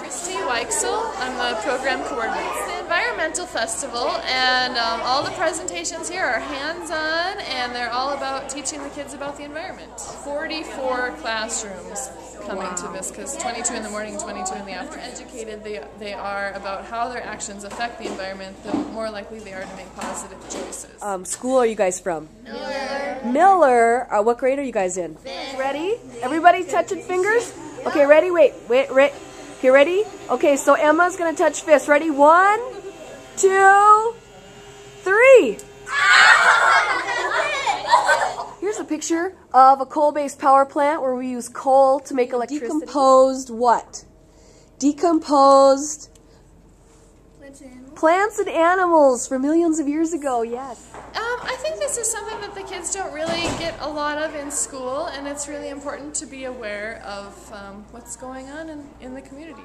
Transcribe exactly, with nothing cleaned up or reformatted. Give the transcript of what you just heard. Christie Weixel, I'm the program coordinator. It's the environmental festival, and um, all the presentations here are hands-on, and they're all about teaching the kids about the environment. forty-four classrooms coming wow. to this, because twenty-two in the morning, twenty-two in the afternoon. The more educated they, they are about how their actions affect the environment, the more likely they are to make positive choices. Um, school are you guys from? Miller. Miller? Uh, what grade are you guys in? Fifth. Ready? Everybody touching fingers? Okay, ready? Wait, wait, wait. Okay, ready? Okay, so Emma's gonna touch fists. Ready? One, two, three. Here's a picture of a coal-based power plant where we use coal to make electricity. Decomposed what? Decomposed plants and animals, plants and animals from millions of years ago, yes. Um, I think this is something that the kids don't really get a lot of in school, and it's really important to be aware of um, what's going on in, in the community.